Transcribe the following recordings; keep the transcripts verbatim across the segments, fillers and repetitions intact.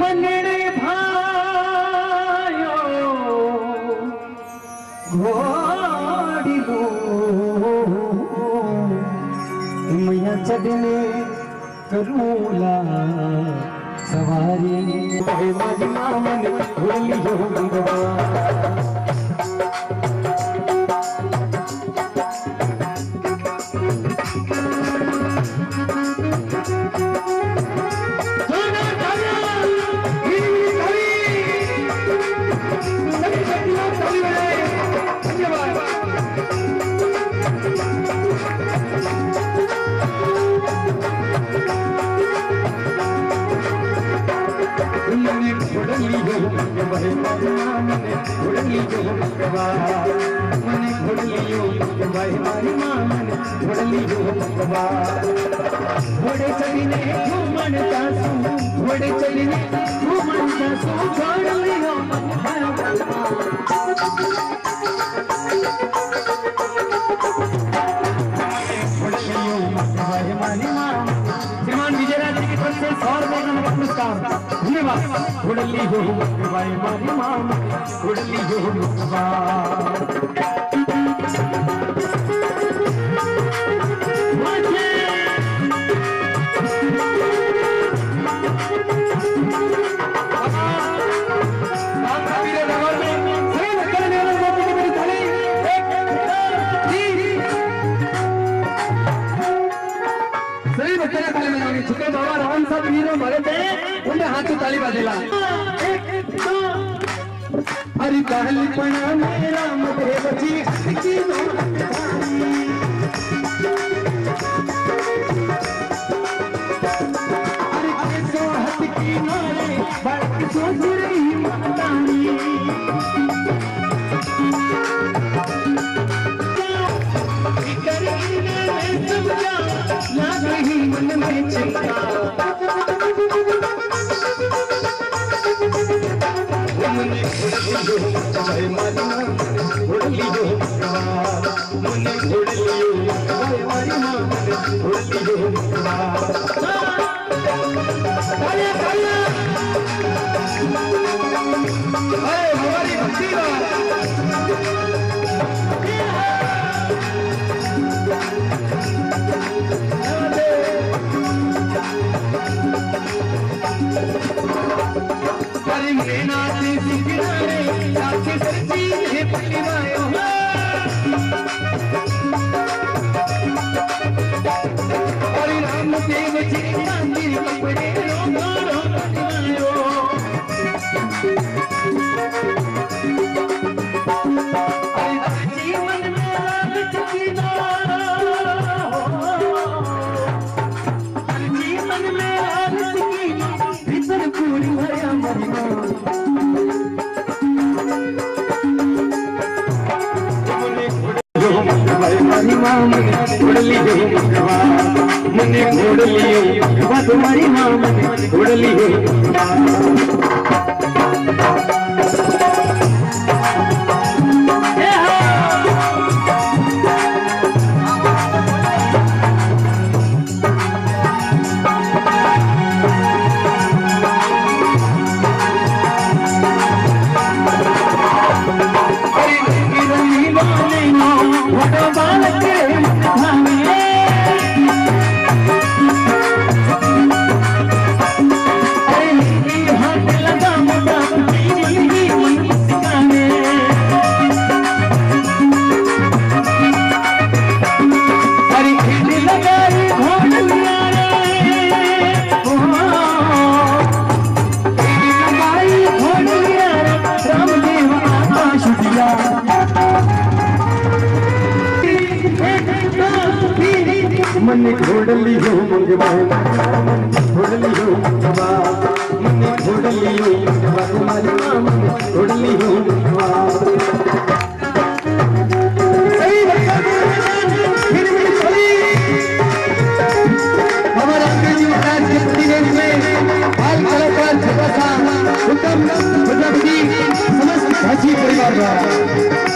मनने भायो घोड़ी गो मैया चढ़ने करूला सवारी मन भूल होगी घोड़े चलने घूमन दासू घोड़े चलने घूमन दासू छोड़ी हो घोड़ली हो भाई मारी माम घोड़ली हो मुखबा हरी काली पना मेरा मधे बची मन में चिंता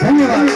धन्यवाद।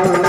I'm